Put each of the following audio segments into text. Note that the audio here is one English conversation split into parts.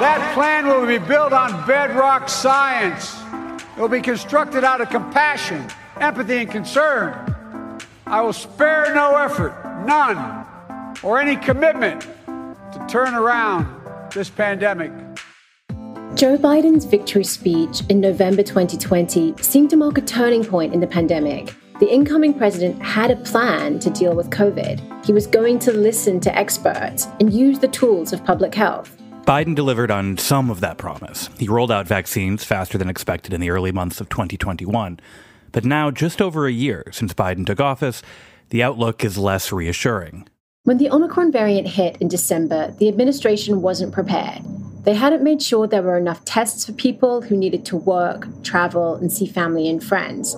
That plan will be built on bedrock science. It will be constructed out of compassion, empathy, and concern. I will spare no effort, none, or any commitment to turn around this pandemic. Joe Biden's victory speech in November 2020 seemed to mark a turning point in the pandemic. The incoming president had a plan to deal with COVID. He was going to listen to experts and use the tools of public health. Biden delivered on some of that promise. He rolled out vaccines faster than expected in the early months of 2021. But now, just over a year since Biden took office, the outlook is less reassuring. When the Omicron variant hit in December, the administration wasn't prepared. They hadn't made sure there were enough tests for people who needed to work, travel, and see family and friends.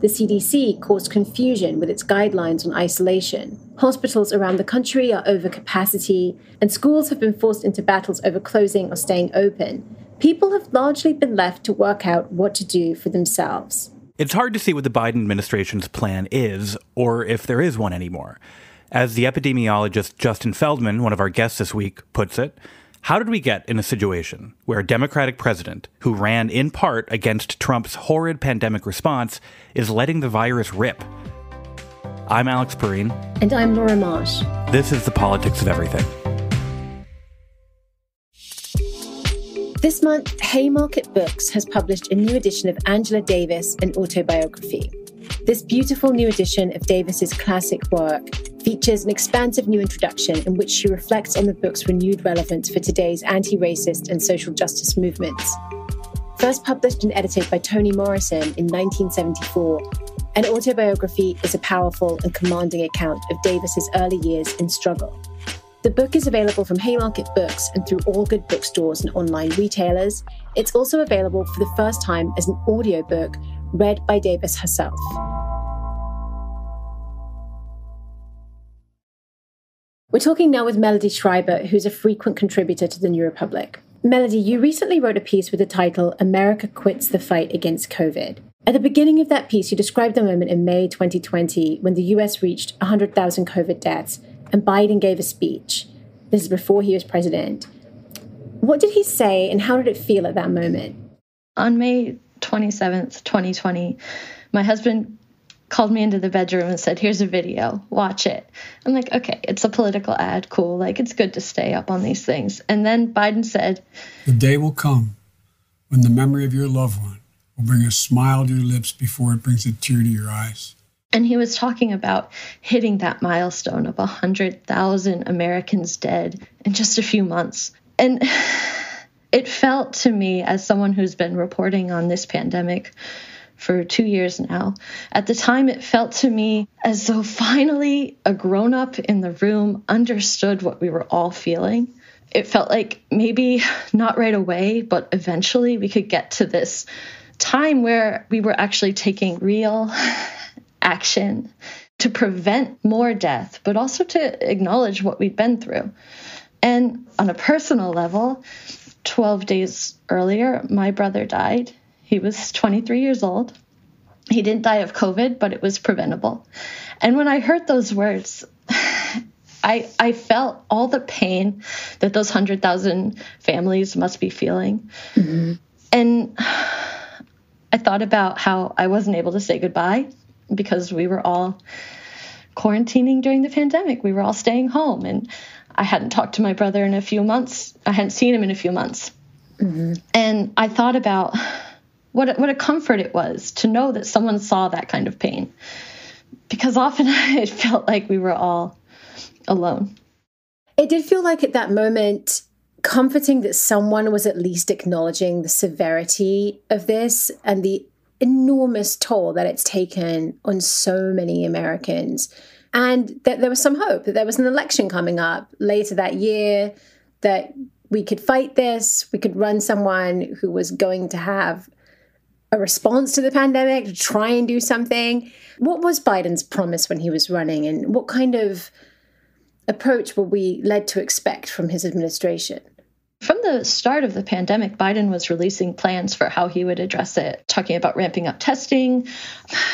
The CDC caused confusion with its guidelines on isolation. Hospitals around the country are over capacity, and schools have been forced into battles over closing or staying open. People have largely been left to work out what to do for themselves. It's hard to see what the Biden administration's plan is, or if there is one anymore. As the epidemiologist Justin Feldman, one of our guests this week, puts it, how did we get in a situation where a Democratic president who ran in part against Trump's horrid pandemic response is letting the virus rip? I'm Alex Pareene. And I'm Laura Marsh. This is The Politics of Everything. This month, Haymarket Books has published a new edition of Angela Davis, an autobiography. This beautiful new edition of Davis's classic work features an expansive new introduction in which she reflects on the book's renewed relevance for today's anti-racist and social justice movements. First published and edited by Toni Morrison in 1974, an autobiography is a powerful and commanding account of Davis's early years in struggle. The book is available from Haymarket Books and through all good bookstores and online retailers. It's also available for the first time as an audiobook read by Davis herself. We're talking now with Melody Schreiber, who's a frequent contributor to The New Republic. Melody, you recently wrote a piece with the title, America Quits the Fight Against COVID. At the beginning of that piece, you described the moment in May 2020 when the US reached 100,000 COVID deaths and Biden gave a speech. This is before he was president. What did he say and how did it feel at that moment? On May 27th, 2020, my husband called me into the bedroom and said, here's a video, watch it. I'm like, okay, it's a political ad, cool. Like, it's good to stay up on these things. And then Biden said, the day will come when the memory of your loved one will bring a smile to your lips before it brings a tear to your eyes. And he was talking about hitting that milestone of 100,000 Americans dead in just a few months. And it felt to me, as someone who's been reporting on this pandemic for 2 years now, at the time it felt to me as though finally a grown-up in the room understood what we were all feeling. It felt like maybe not right away, but eventually we could get to this time where we were actually taking real action to prevent more death, but also to acknowledge what we'd been through. And on a personal level, 12 days earlier, my brother died. He was 23 years old. He didn't die of COVID, but it was preventable. And when I heard those words, I felt all the pain that those 100,000 families must be feeling. Mm-hmm. And I thought about how I wasn't able to say goodbye because we were all quarantining during the pandemic. We were all staying home. And I hadn't talked to my brother in a few months. I hadn't seen him in a few months. Mm-hmm. And I thought about what a comfort it was to know that someone saw that kind of pain, because often it felt like we were all alone. It did feel like at that moment, comforting that someone was at least acknowledging the severity of this and the enormous toll that it's taken on so many Americans. And that there was some hope that there was an election coming up later that year, that we could fight this, we could run someone who was going to have a response to the pandemic, to try and do something. What was Biden's promise when he was running, and what kind of approach were we led to expect from his administration? From the the start of the pandemic, Biden was releasing plans for how he would address it, talking about ramping up testing,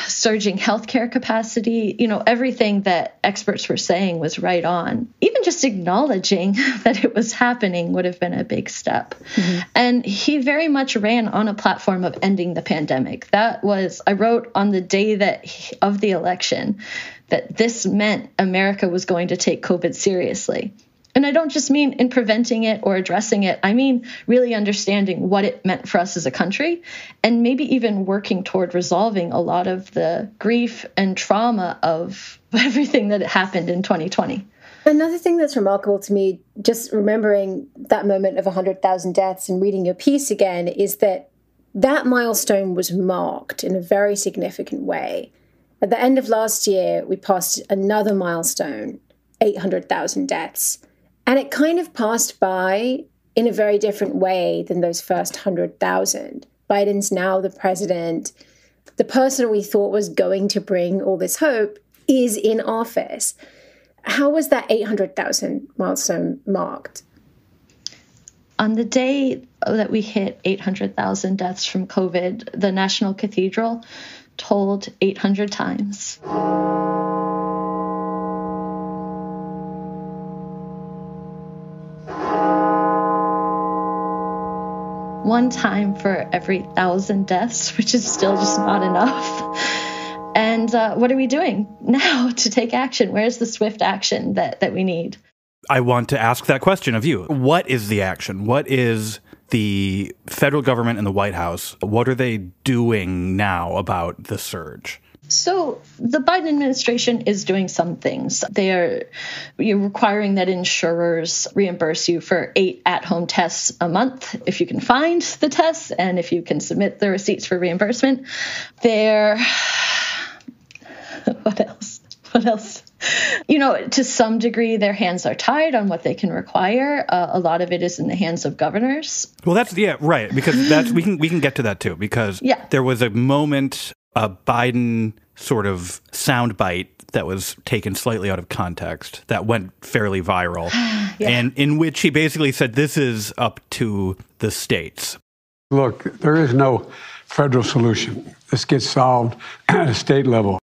surging healthcare capacity, you know, everything that experts were saying was right on. Even just acknowledging that it was happening would have been a big step. Mm-hmm. And he very much ran on a platform of ending the pandemic. That was, I wrote on the day of the election, that this meant America was going to take COVID seriously. And I don't just mean in preventing it or addressing it. I mean really understanding what it meant for us as a country and maybe even working toward resolving a lot of the grief and trauma of everything that happened in 2020. Another thing that's remarkable to me, just remembering that moment of 100,000 deaths and reading your piece again, is that that milestone was marked in a very significant way. At the end of last year, we passed another milestone, 800,000 deaths. And it kind of passed by in a very different way than those first 100,000. Biden's now the president. The person we thought was going to bring all this hope is in office. How was that 800,000 milestone marked? On the day that we hit 800,000 deaths from COVID, the National Cathedral tolled 800 times. One time for every 1,000 deaths, which is still just not enough. And what are we doing now to take action? Where's the swift action that we need? I want to ask that question of you. What is the action? What is the federal government and the White House? What are they doing now about the surge? So the Biden administration is doing some things. They are requiring that insurers reimburse you for 8 at-home tests a month if you can find the tests and if you can submit the receipts for reimbursement. What else? You know, to some degree, their hands are tied on what they can require. A lot of it is in the hands of governors. Well, right. Because we can get to that too. Because There was a moment, a Biden sort of soundbite that was taken slightly out of context that went fairly viral, and in which he basically said, "This is up to the states." Look, there is no federal solution. This gets solved at a state level.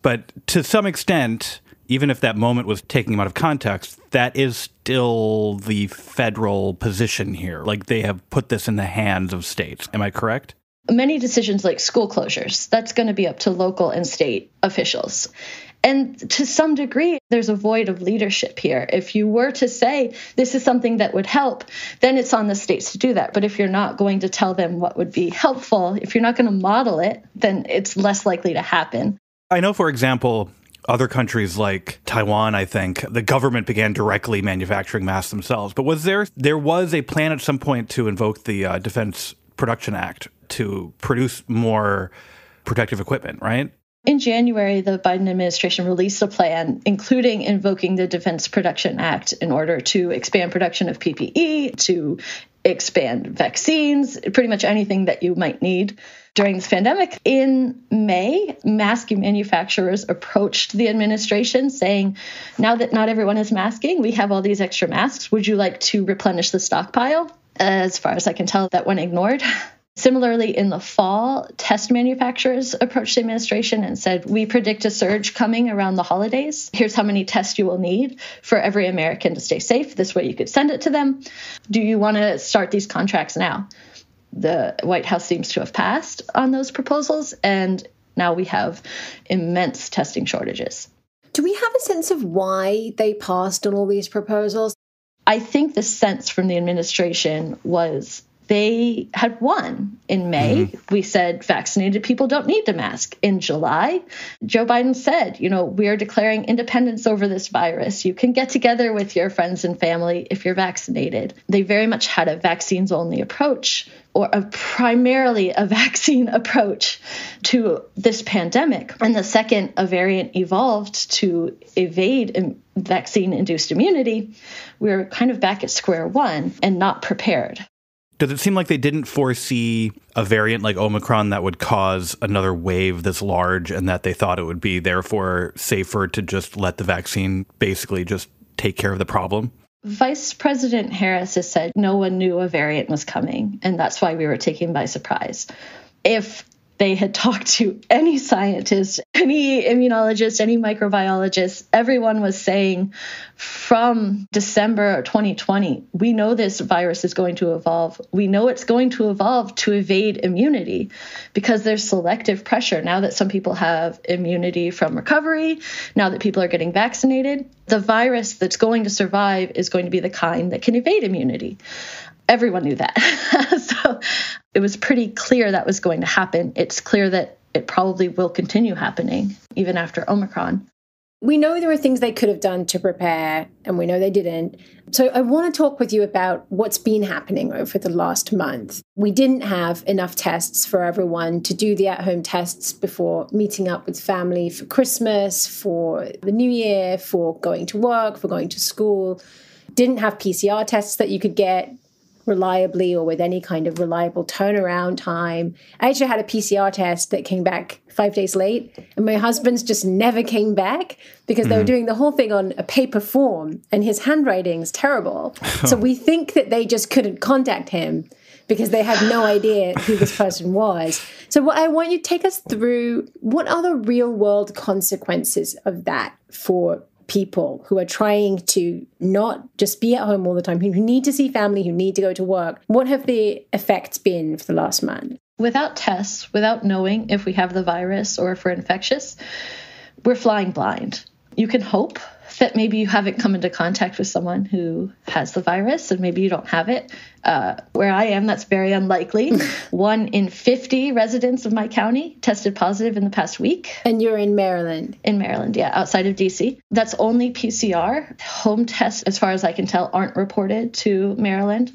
But to some extent, even if that moment was taking him out of context, that is still the federal position here. Like, they have put this in the hands of states. Am I correct? Many decisions like school closures, that's going to be up to local and state officials. And to some degree, there's a void of leadership here. If you were to say this is something that would help, then it's on the states to do that. But if you're not going to tell them what would be helpful, if you're not going to model it, then it's less likely to happen. I know, for example, other countries like Taiwan, I think, the government began directly manufacturing masks themselves. But was there a plan at some point to invoke the Defense Production Act to produce more protective equipment, right? In January, the Biden administration released a plan, including invoking the Defense Production Act in order to expand production of PPE, to expand vaccines, pretty much anything that you might need during this pandemic. In May, mask manufacturers approached the administration saying, now that not everyone is masking, we have all these extra masks. Would you like to replenish the stockpile? As far as I can tell, that went ignored. Similarly, in the fall, test manufacturers approached the administration and said, we predict a surge coming around the holidays. Here's how many tests you will need for every American to stay safe. This way you could send it to them. Do you want to start these contracts now? The White House seems to have passed on those proposals, and now we have immense testing shortages. Do we have a sense of why they passed on all these proposals? I think the sense from the administration was they had won. In May, we said vaccinated people don't need to mask. In July, Joe Biden said, we are declaring independence over this virus. You can get together with your friends and family if you're vaccinated. They very much had a vaccines-only approach, or primarily a vaccine approach to this pandemic. And the second a variant evolved to evade vaccine-induced immunity, we were kind of back at square one and not prepared. Does it seem like they didn't foresee a variant like Omicron that would cause another wave this large, and that they thought it would be therefore safer to just let the vaccine basically just take care of the problem? Vice President Harris has said no one knew a variant was coming, and that's why we were taken by surprise. If they had talked to any scientist, any immunologist, any microbiologist, everyone was saying from December 2020, we know this virus is going to evolve. We know it's going to evolve to evade immunity because there's selective pressure. Now that some people have immunity from recovery, now that people are getting vaccinated, the virus that's going to survive is going to be the kind that can evade immunity. Everyone knew that. So it was pretty clear that was going to happen. It's clear that it probably will continue happening even after Omicron. We know there were things they could have done to prepare, and we know they didn't. So I want to talk with you about what's been happening over the last month. We didn't have enough tests for everyone to do the at-home tests before meeting up with family for Christmas, for the New Year, for going to work, for going to school. Didn't have PCR tests that you could get reliably or with any kind of reliable turnaround time. I actually had a PCR test that came back 5 days late, and my husband's just never came back because they were doing the whole thing on a paper form, and his handwriting's terrible. So we think that they just couldn't contact him because they had no idea who this person was. So what I want you to take us through, what are the real world consequences of that for people who are trying to not just be at home all the time, who need to see family, who need to go to work? What have the effects been for the last month? Without tests, without knowing if we have the virus or if we're infectious, we're flying blind. You can hope that maybe you haven't come into contact with someone who has the virus and maybe you don't have it. Where I am, that's very unlikely. 1 in 50 residents of my county tested positive in the past week. And you're in Maryland? In Maryland, yeah, outside of D.C. That's only PCR. Home tests, as far as I can tell, aren't reported to Maryland.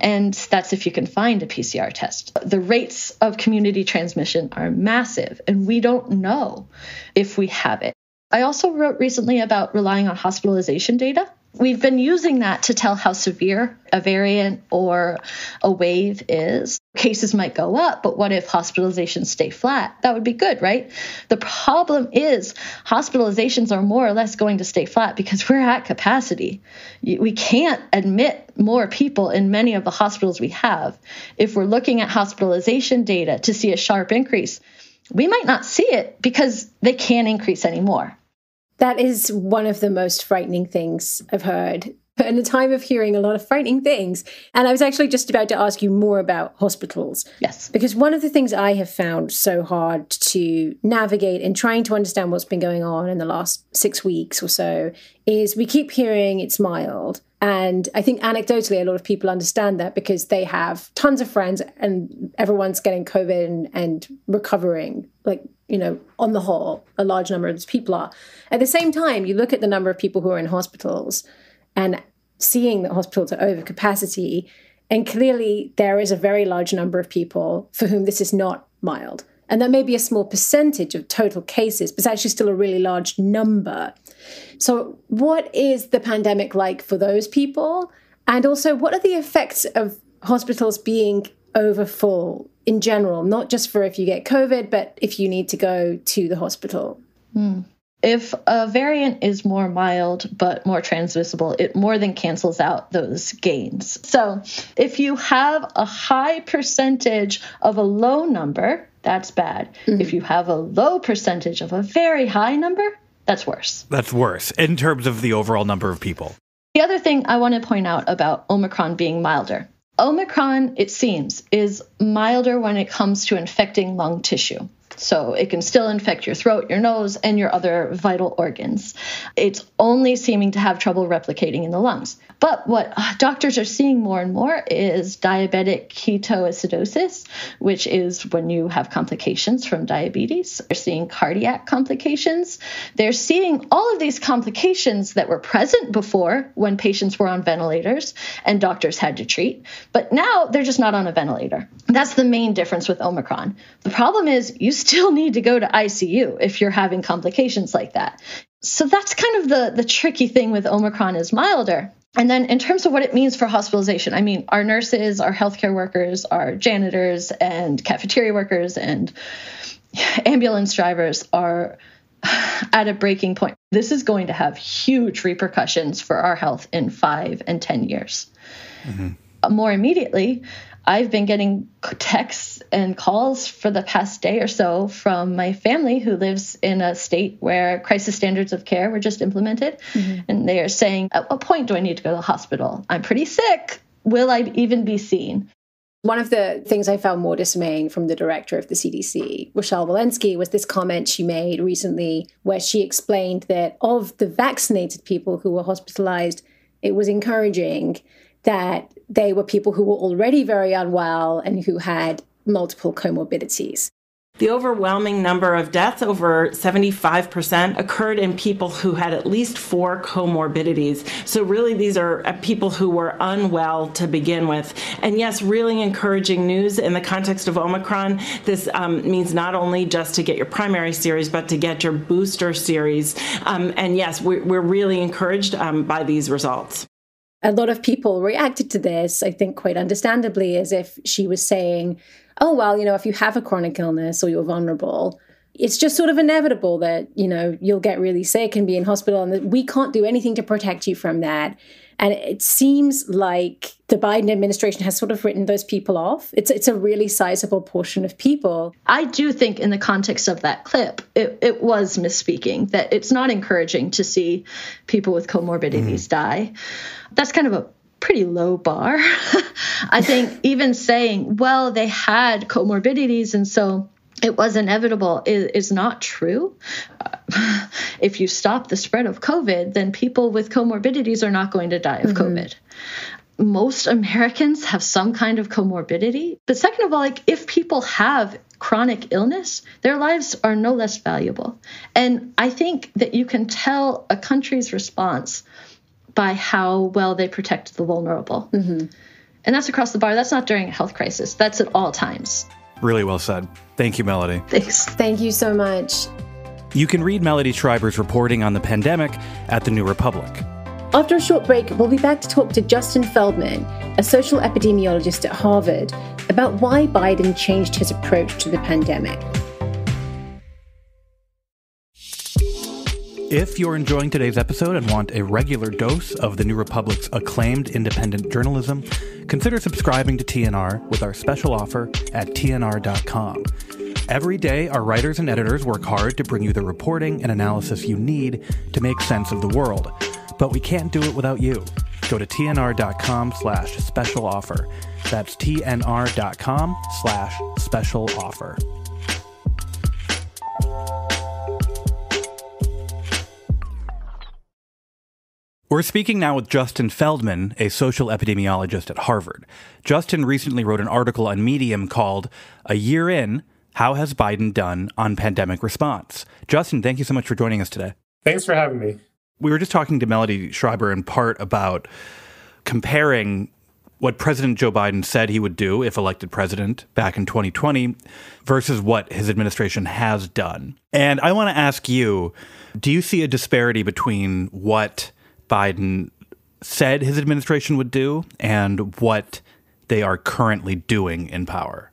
And that's if you can find a PCR test. The rates of community transmission are massive, and we don't know if we have it. I also wrote recently about relying on hospitalization data. We've been using that to tell how severe a variant or a wave is. Cases might go up, but what if hospitalizations stay flat? That would be good, right? The problem is hospitalizations are more or less going to stay flat because we're at capacity. We can't admit more people in many of the hospitals we have. If we're looking at hospitalization data to see a sharp increase, we might not see it because they can't increase anymore. That is one of the most frightening things I've heard. But in a time of hearing a lot of frightening things, and I was actually just about to ask you more about hospitals. Yes. Because one of the things I have found so hard to navigate in trying to understand what's been going on in the last 6 weeks or so is we keep hearing it's mild. And I think anecdotally, a lot of people understand that because they have tons of friends and everyone's getting COVID and recovering, like, you know, on the whole, a large number of those people are. At the same time, you look at the number of people who are in hospitals and seeing that hospitals are over capacity. And clearly there is a very large number of people for whom this is not mild. And that may be a small percentage of total cases, but it's actually still a really large number. So what is the pandemic like for those people? And also, what are the effects of hospitals being overfull in general, not just for if you get COVID, but if you need to go to the hospital? If a variant is more mild but more transmissible, it more than cancels out those gains. So if you have a high percentage of a low number, that's bad. If you have a low percentage of a very high number, that's worse. That's worse in terms of the overall number of people. The other thing I want to point out about Omicron being milder. Omicron, it seems, is milder when it comes to infecting lung tissue. So it can still infect your throat, your nose, and your other vital organs. It's only seeming to have trouble replicating in the lungs. But what doctors are seeing more and more is diabetic ketoacidosis, which is when you have complications from diabetes. They're seeing cardiac complications. They're seeing all of these complications that were present before when patients were on ventilators and doctors had to treat. But now they're just not on a ventilator. That's the main difference with Omicron. The problem is you still need to go to ICU if you're having complications like that. So that's kind of the tricky thing with Omicron is milder. And then in terms of what it means for hospitalization, I mean, our nurses, our healthcare workers, our janitors and cafeteria workers and ambulance drivers are at a breaking point. This is going to have huge repercussions for our health in 5 and 10 years. Mm-hmm. More immediately, I've been getting texts and calls for the past day or so from my family who lives in a state where crisis standards of care were just implemented. Mm-hmm. And they are saying, at what point do I need to go to the hospital? I'm pretty sick. Will I even be seen? One of the things I found more dismaying from the director of the CDC, Rochelle Walensky, was this comment she made recently where she explained that of the vaccinated people who were hospitalized, it was encouraging that they were people who were already very unwell and who had multiple comorbidities. The overwhelming number of deaths, over 75%, occurred in people who had at least 4 comorbidities. So really, these are people who were unwell to begin with. And yes, really encouraging news in the context of Omicron. This means not only just to get your primary series, but to get your booster series. And yes, we're really encouraged by these results. A lot of people reacted to this, I think quite understandably, as if she was saying, oh, well, you know, if you have a chronic illness or you're vulnerable, it's just sort of inevitable that, you know, you'll get really sick and be in hospital and we can't do anything to protect you from that. And it seems like the Biden administration has sort of written those people off. It's a really sizable portion of people. I do think in the context of that clip, it was misspeaking, that it's not encouraging to see people with comorbidities die. That's kind of a pretty low bar. I think even saying, well, they had comorbidities and so it was inevitable is not true. If you stop the spread of COVID, then people with comorbidities are not going to die of COVID. Most Americans have some kind of comorbidity. But second of all, like if people have chronic illness, their lives are no less valuable. And I think that you can tell a country's response by how well they protect the vulnerable. Mm-hmm. And that's across the board. That's not during a health crisis. That's at all times. Really well said. Thank you, Melody. Thanks. Thank you so much. You can read Melody Schreiber's reporting on the pandemic at The New Republic. After a short break, we'll be back to talk to Justin Feldman, a social epidemiologist at Harvard, about why Biden changed his approach to the pandemic. If you're enjoying today's episode and want a regular dose of The New Republic's acclaimed independent journalism, consider subscribing to TNR with our special offer at TNR.com. Every day, our writers and editors work hard to bring you the reporting and analysis you need to make sense of the world. But we can't do it without you. Go to TNR.com/special offer. That's TNR.com/special offer. We're speaking now with Justin Feldman, a social epidemiologist at Harvard. Justin recently wrote an article on Medium called "A Year In, How Has Biden Done on Pandemic Response?" Justin, thank you so much for joining us today. Thanks for having me. We were just talking to Melody Schreiber in part about comparing what President Joe Biden said he would do if elected president back in 2020 versus what his administration has done. And I want to ask you, do you see a disparity between what Biden said his administration would do and what they are currently doing in power?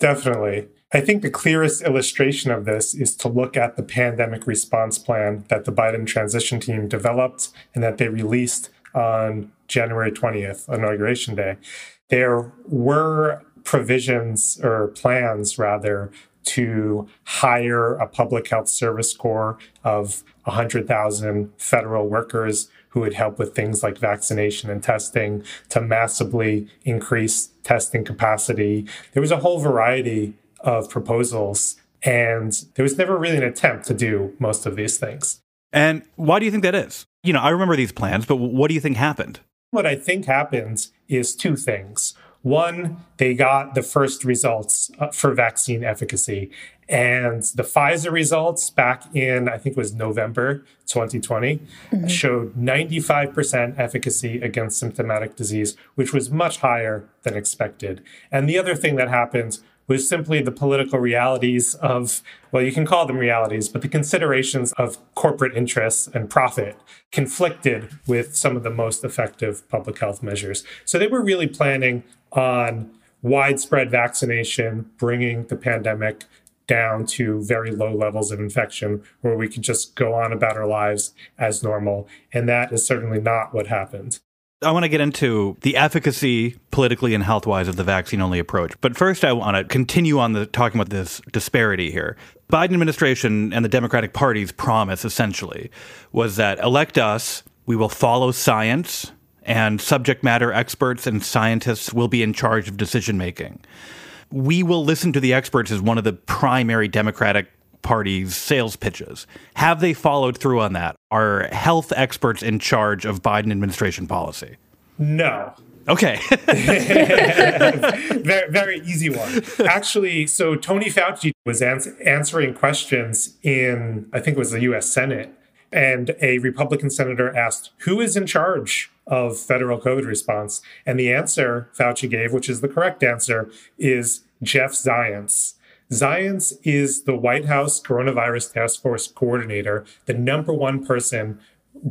Definitely. I think the clearest illustration of this is to look at the pandemic response plan that the Biden transition team developed and that they released on January 20th, Inauguration Day. There were provisions or plans, rather, to hire a public health service corps of 100,000 federal workers who would help with things like vaccination and testing, to massively increase testing capacity. There was a whole variety of proposals, and there was never really an attempt to do most of these things. And why do you think that is? You know, I remember these plans, but what do you think happened? What I think happened is two things. One, they got the first results for vaccine efficacy. And the Pfizer results back in, I think it was November 2020, showed 95% efficacy against symptomatic disease, which was much higher than expected. And the other thing that happened was simply the political realities of, well, you can call them realities, but the considerations of corporate interests and profit conflicted with some of the most effective public health measures. So they were really planning on widespread vaccination, bringing the pandemic down to very low levels of infection where we could just go on about our lives as normal. And that is certainly not what happened. I want to get into the efficacy politically and health-wise of the vaccine-only approach. But first, I want to continue on talking about this disparity here. Biden administration and the Democratic Party's promise, essentially, was that elect us, we will follow science, and subject matter experts and scientists will be in charge of decision-making. We will listen to the experts is one of the primary Democratic Party's sales pitches. Have they followed through on that? Are health experts in charge of Biden administration policy? No. Okay. Very, very easy one. Actually, so Tony Fauci was answering questions in, I think it was the U.S. Senate, and a Republican senator asked, who is in charge of federal COVID response? And the answer Fauci gave, which is the correct answer, is Jeff Zients. Zients is the White House Coronavirus Task Force coordinator, the number one person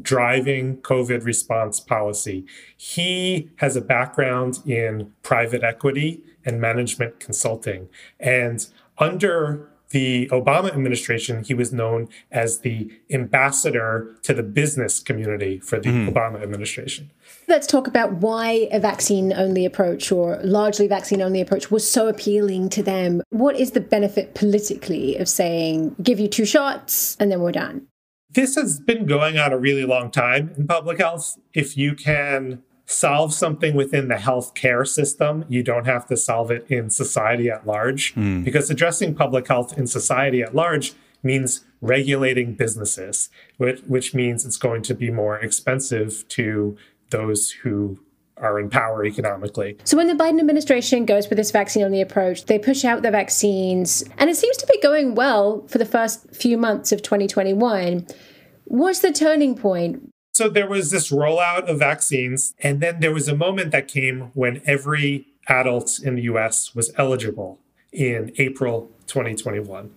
driving COVID response policy. He has a background in private equity and management consulting. And under the Obama administration, he was known as the ambassador to the business community for the Obama administration. Let's talk about why a vaccine-only approach or largely vaccine-only approach was so appealing to them. What is the benefit politically of saying, give you two shots and then we're done? This has been going on a really long time in public health. If you can solve something within the healthcare system, you don't have to solve it in society at large, because addressing public health in society at large means regulating businesses, which means it's going to be more expensive to those who are in power economically. So when the Biden administration goes for this vaccine-only approach, they push out the vaccines, and it seems to be going well for the first few months of 2021. What's the turning point? So there was this rollout of vaccines, and then there was a moment that came when every adult in the U.S. was eligible in April 2021.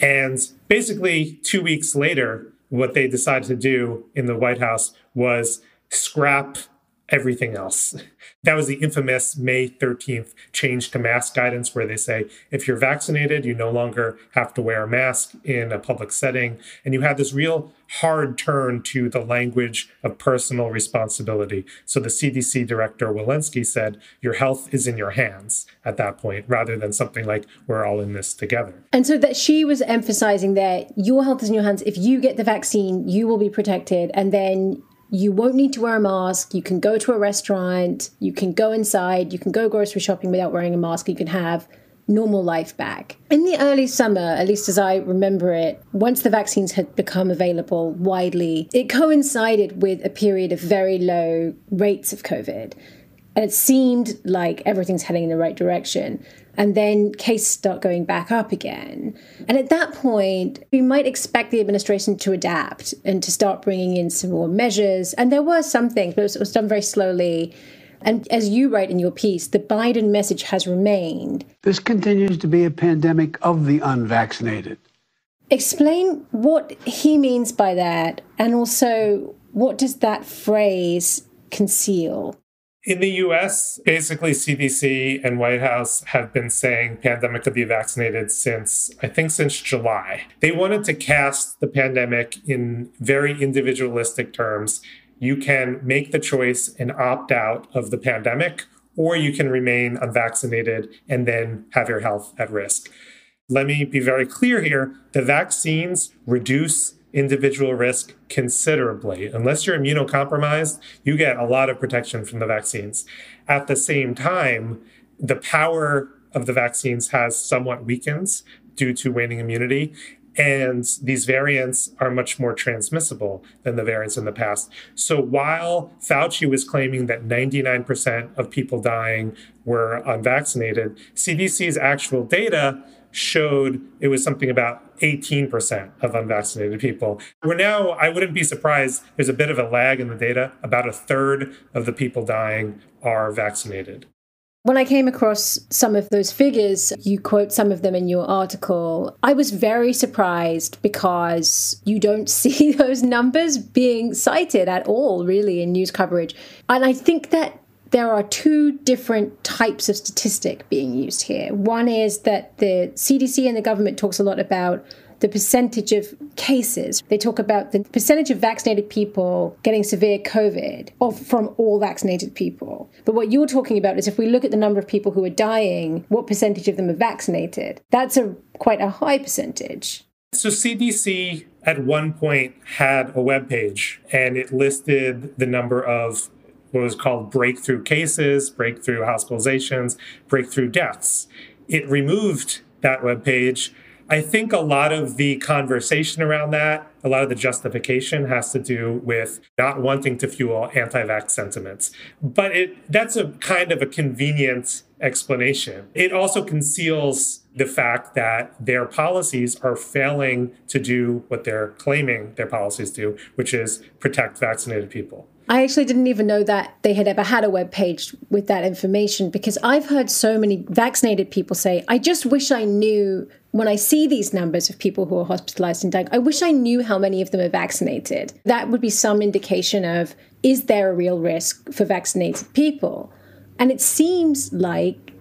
And basically, 2 weeks later, what they decided to do in the White House was scrap everything else. That was the infamous May 13th change to mask guidance, where they say, if you're vaccinated, you no longer have to wear a mask in a public setting. And you had this real hard turn to the language of personal responsibility. So the CDC director, Walensky, said, your health is in your hands at that point, rather than something like, we're all in this together. And so that she was emphasizing that your health is in your hands. If you get the vaccine, you will be protected. And then you won't need to wear a mask. You can go to a restaurant. You can go inside. You can go grocery shopping without wearing a mask. You can have normal life back. In the early summer, at least as I remember it, once the vaccines had become available widely, it coincided with a period of very low rates of COVID. And it seemed like everything's heading in the right direction. And then cases start going back up again. And at that point, we might expect the administration to adapt and to start bringing in some more measures. And there were some things, but it was done very slowly. And as you write in your piece, the Biden message has remained. This continues to be a pandemic of the unvaccinated. Explain what he means by that. And also, what does that phrase conceal? In the U.S., basically CDC and White House have been saying pandemic of the vaccinated since July. They wanted to cast the pandemic in very individualistic terms. You can make the choice and opt out of the pandemic, or you can remain unvaccinated and then have your health at risk. Let me be very clear here. The vaccines reduce individual risk considerably. Unless you're immunocompromised, you get a lot of protection from the vaccines. At the same time, the power of the vaccines has somewhat weakened due to waning immunity, and these variants are much more transmissible than the variants in the past. So while Fauci was claiming that 99% of people dying were unvaccinated, CDC's actual data showed it was something about 18% of unvaccinated people. We're now, I wouldn't be surprised, there's a bit of a lag in the data. About a third of the people dying are vaccinated. When I came across some of those figures, you quote some of them in your article, I was very surprised because you don't see those numbers being cited at all, really, in news coverage. And I think that there are two different types of statistic being used here. One is that the CDC and the government talks a lot about the percentage of cases. They talk about the percentage of vaccinated people getting severe COVID from all vaccinated people. But what you're talking about is if we look at the number of people who are dying, what percentage of them are vaccinated? That's quite a high percentage. So CDC at one point had a webpage and it listed the number of what was called breakthrough cases, breakthrough hospitalizations, breakthrough deaths. It removed that webpage. I think a lot of the conversation around that, a lot of the justification has to do with not wanting to fuel anti-vax sentiments. But that's a kind of a convenient explanation. It also conceals the fact that their policies are failing to do what they're claiming their policies do, which is protect vaccinated people. I actually didn't even know that they had ever had a web page with that information, because I've heard so many vaccinated people say, I just wish I knew when I see these numbers of people who are hospitalized and dying, I wish I knew how many of them are vaccinated. That would be some indication of, is there a real risk for vaccinated people? And it seems like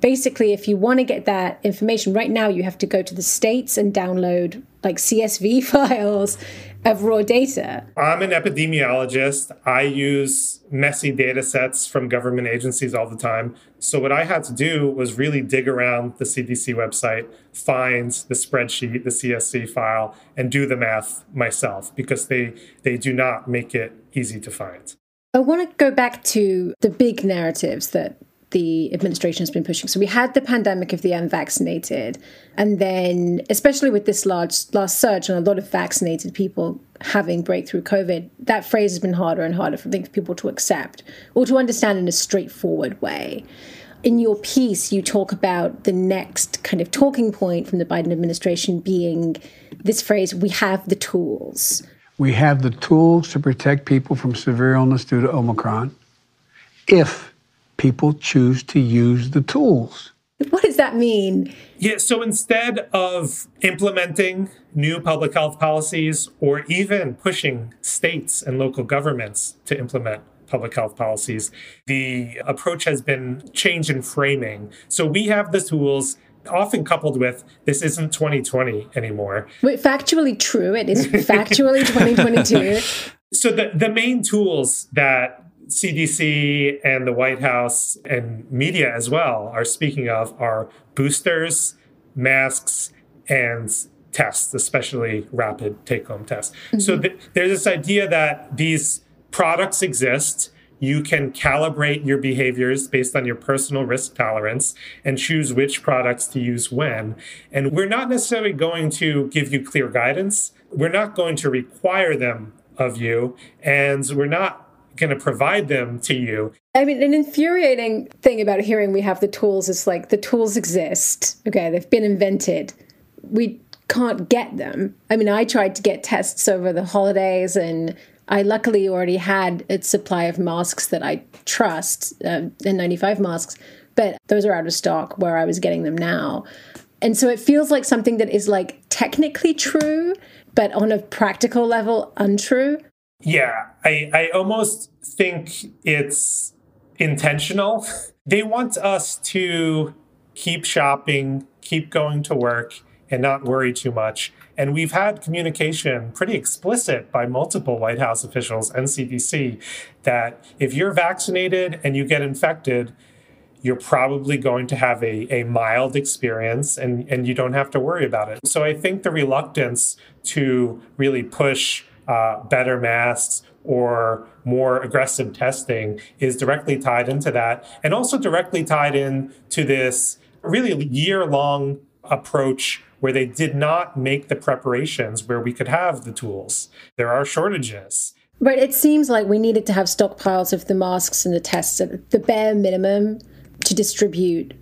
basically if you want to get that information right now, you have to go to the States and download like CSV files of raw data. I'm an epidemiologist. I use messy data sets from government agencies all the time. So what I had to do was really dig around the CDC website, find the spreadsheet, the CSV file, and do the math myself, because they do not make it easy to find. I want to go back to the big narratives that the administration has been pushing. So we had the pandemic of the unvaccinated, and then especially with this last surge and a lot of vaccinated people having breakthrough COVID, that phrase has been harder and harder for people to accept or to understand in a straightforward way. In your piece, you talk about the next kind of talking point from the Biden administration being this phrase, we have the tools. We have the tools to protect people from severe illness due to Omicron if people choose to use the tools. What does that mean? Yeah, so instead of implementing new public health policies or even pushing states and local governments to implement public health policies, the approach has been change in framing. So we have the tools, often coupled with, this isn't 2020 anymore. Wait, factually true. It is factually 2022. So the main tools that CDC and the White House and media as well are speaking of are boosters, masks, and tests, especially rapid take-home tests. Mm-hmm. So there's this idea that these products exist. You can calibrate your behaviors based on your personal risk tolerance and choose which products to use when. And we're not necessarily going to give you clear guidance. We're not going to require them of you, and we're not going to provide them to you. I mean, an infuriating thing about hearing we have the tools is like, the tools exist. Okay, they've been invented. We can't get them. I mean, I tried to get tests over the holidays, and I luckily already had a supply of masks that I trust, N95 masks, but those are out of stock where I was getting them now. And so it feels like something that is like technically true, but on a practical level, untrue. Yeah, I almost think it's intentional. They want us to keep shopping, keep going to work, and not worry too much. And we've had communication pretty explicit by multiple White House officials and CDC that if you're vaccinated and you get infected, you're probably going to have a mild experience and you don't have to worry about it. So I think the reluctance to really push better masks or more aggressive testing is directly tied into that, and also directly tied in to this really year-long approach where they did not make the preparations where we could have the tools. There are shortages. Right. It seems like we needed to have stockpiles of the masks and the tests at the bare minimum to distribute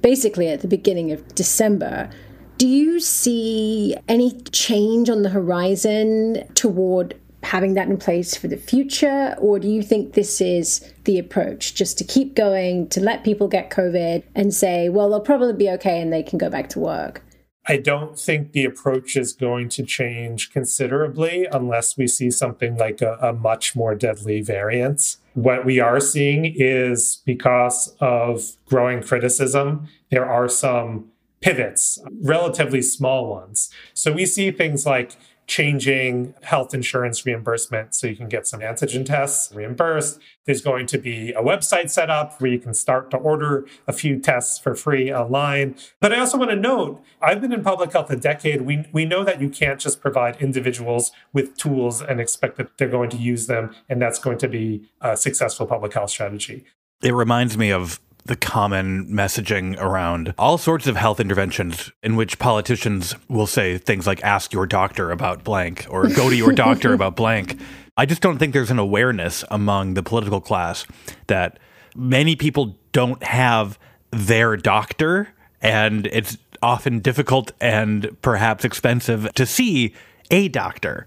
basically at the beginning of December. Do you see any change on the horizon toward having that in place for the future? Or do you think this is the approach, just to keep going, to let people get COVID and say, well, they'll probably be okay and they can go back to work? I don't think the approach is going to change considerably unless we see something like a much more deadly variant. What we are seeing is, because of growing criticism, there are some pivots, relatively small ones. So we see things like changing health insurance reimbursement so you can get some antigen tests reimbursed. There's going to be a website set up where you can start to order a few tests for free online. But I also want to note, I've been in public health a decade. We know that you can't just provide individuals with tools and expect that they're going to use them, and that's going to be a successful public health strategy. It reminds me of the common messaging around all sorts of health interventions in which politicians will say things like, ask your doctor about blank, or go to your doctor about blank. I just don't think there's an awareness among the political class that many people don't have their doctor, and it's often difficult and perhaps expensive to see a doctor.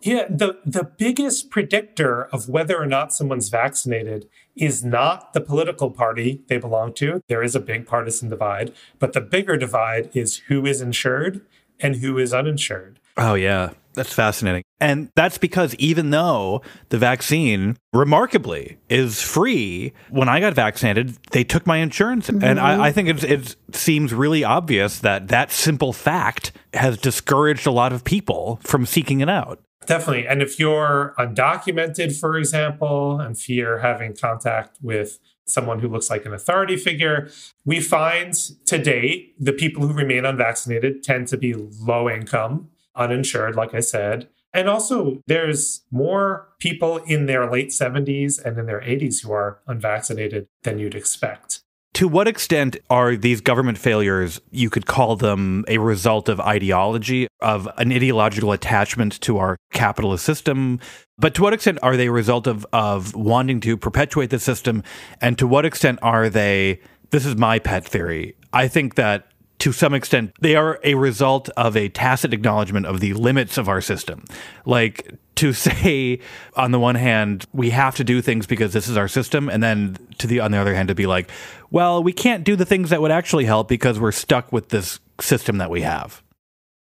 Yeah, the biggest predictor of whether or not someone's vaccinated is not the political party they belong to. There is a big partisan divide, but the bigger divide is who is insured and who is uninsured. Oh, yeah. That's fascinating. And that's because even though the vaccine, remarkably, is free, when I got vaccinated, they took my insurance. Mm-hmm. And I think it seems really obvious that simple fact has discouraged a lot of people from seeking it out. Definitely. And if you're undocumented, for example, and fear having contact with someone who looks like an authority figure, we find to date the people who remain unvaccinated tend to be low income, uninsured, like I said. And also, there's more people in their late 70s and in their 80s who are unvaccinated than you'd expect. To what extent are these government failures, you could call them a result of ideology, of an ideological attachment to our capitalist system? But to what extent are they a result of wanting to perpetuate the system? And to what extent are they, this is my pet theory, I think that to some extent, they are a result of a tacit acknowledgement of the limits of our system. Like, to say, on the one hand, we have to do things because this is our system, and then on the other hand, to be like, well, we can't do the things that would actually help because we're stuck with this system that we have.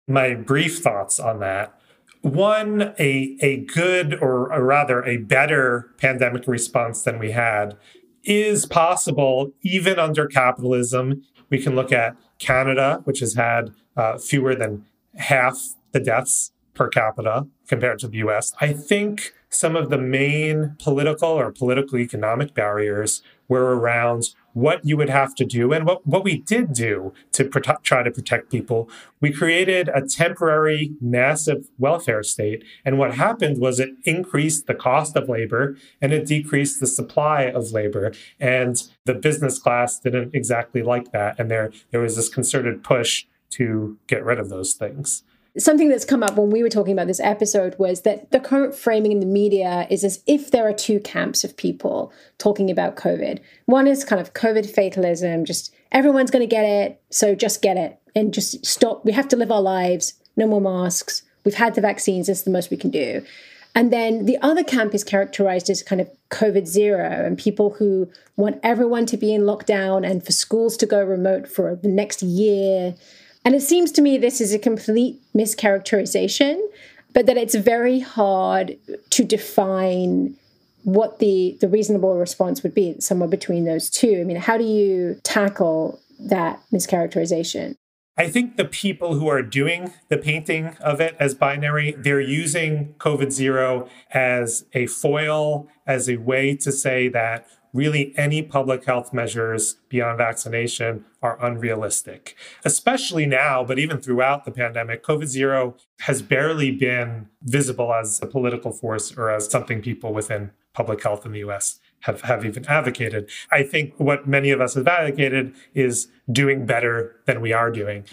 My brief thoughts on that. One, a good, or rather a better pandemic response than we had is possible even under capitalism. We can look at Canada, which has had fewer than half the deaths per capita compared to the US. I think some of the main political or political-economic barriers were around what you would have to do and what we did do to try to protect people. We created a temporary, massive welfare state. And what happened was it increased the cost of labor and it decreased the supply of labor. And the business class didn't exactly like that. And there was this concerted push to get rid of those things. Something that's come up when we were talking about this episode was that the current framing in the media is as if there are two camps of people talking about COVID. One is kind of COVID fatalism, just everyone's going to get it, so just get it and just stop. We have to live our lives, no more masks. We've had the vaccines, it's the most we can do. And then the other camp is characterized as kind of COVID zero, and people who want everyone to be in lockdown and for schools to go remote for the next year. And it seems to me this is a complete mischaracterization, but that it's very hard to define what the reasonable response would be somewhere between those two. I mean, how do you tackle that mischaracterization? I think the people who are doing the painting of it as binary, they're using COVID zero as a foil, as a way to say that really any public health measures beyond vaccination are unrealistic, especially now, but even throughout the pandemic. COVID zero has barely been visible as a political force or as something people within public health in the US have even advocated. I think what many of us have advocated is doing better than we are doing.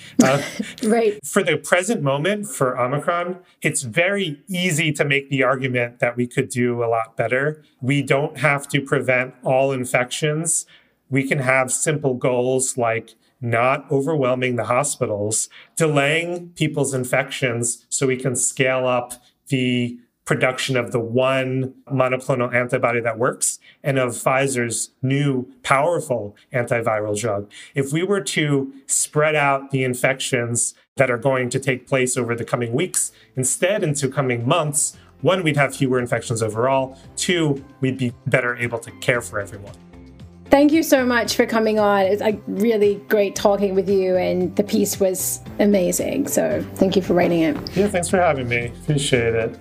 Right. For the present moment, for Omicron, it's very easy to make the argument that we could do a lot better. We don't have to prevent all infections. We can have simple goals like not overwhelming the hospitals, delaying people's infections so we can scale up the production of the one monoclonal antibody that works and of Pfizer's new powerful antiviral drug. If we were to spread out the infections that are going to take place over the coming weeks instead into coming months, one, we'd have fewer infections overall. Two, we'd be better able to care for everyone. Thank you so much for coming on. It's really great talking with you, and the piece was amazing. So thank you for writing it. Yeah, thanks for having me. Appreciate it.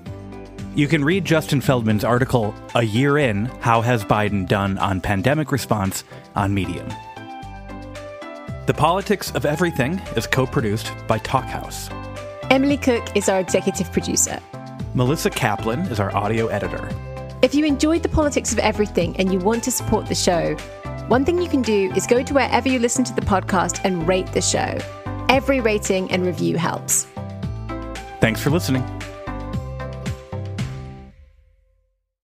You can read Justin Feldman's article, A Year In, How Has Biden Done on Pandemic Response, on Medium. The Politics of Everything is co-produced by Talkhouse. Emily Cook is our executive producer. Melissa Kaplan is our audio editor. If you enjoyed The Politics of Everything and you want to support the show, one thing you can do is go to wherever you listen to the podcast and rate the show. Every rating and review helps. Thanks for listening.